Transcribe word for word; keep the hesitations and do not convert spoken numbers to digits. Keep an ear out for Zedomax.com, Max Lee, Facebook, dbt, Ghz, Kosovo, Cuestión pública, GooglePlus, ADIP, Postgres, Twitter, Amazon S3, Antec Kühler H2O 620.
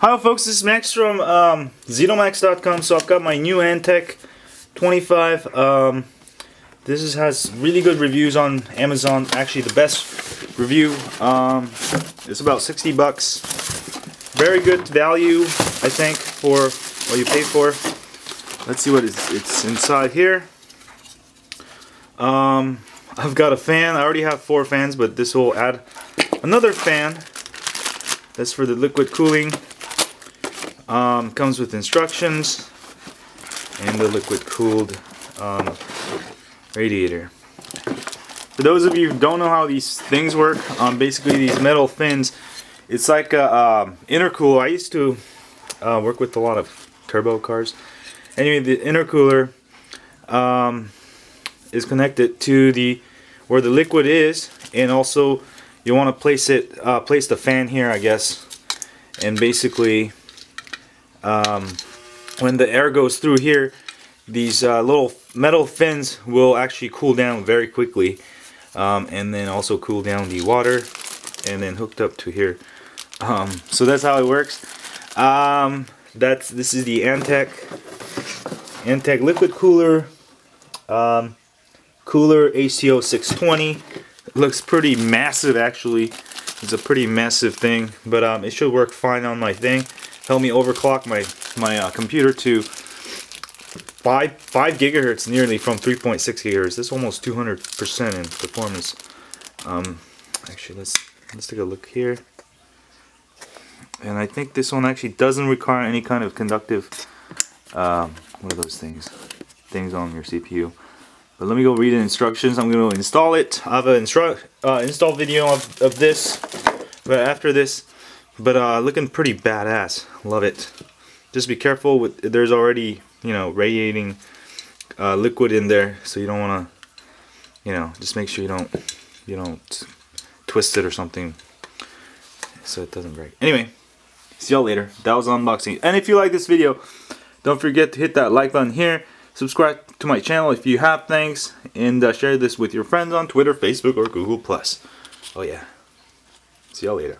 Hi folks, this is Max from um, Zedomax dot com. So I've got my new Antec twenty-five. Um, this is, has really good reviews on Amazon. Actually, the best review. Um, it's about sixty bucks. Very good value, I think, for what you pay for. Let's see what it's, it's inside here. Um, I've got a fan. I already have four fans, but this will add another fan. That's for the liquid cooling. Um, comes with instructions and the liquid cooled um, radiator. For those of you who don't know how these things work, um, basically these metal fins, it's like a uh, intercooler. I used to uh, work with a lot of turbo cars. Anyway, the intercooler um, is connected to the where the liquid is, and also you want to place it, uh, place the fan here, I guess, and basically. Um, when the air goes through here, these uh, little metal fins will actually cool down very quickly, um, and then also cool down the water, and then hooked up to here. Um, so that's how it works. Um, that's this is the Antec Antec liquid cooler, um, cooler H two O six twenty. It looks pretty massive, actually. It's a pretty massive thing, but um, it should work fine on my thing. Help me overclock my my uh, computer to five five gigahertz nearly from three point six gigahertz. That's almost two hundred percent in performance. Um, actually, let's let's take a look here. And I think this one actually doesn't require any kind of conductive um, what are those things things on your C P U. But let me go read the instructions. I'm going to install it. I have an instru uh, install video of of this right after this. But uh, looking pretty badass. Love it. Just be careful with. There's already, you know, radiating uh, liquid in there, so you don't want to, you know, just make sure you don't, you don't twist it or something, so it doesn't break. Anyway, see y'all later. That was unboxing. And if you like this video, don't forget to hit that like button here. Subscribe to my channel if you have. Thanks, and uh, share this with your friends on Twitter, Facebook, or Google Plus. Oh yeah. See y'all later.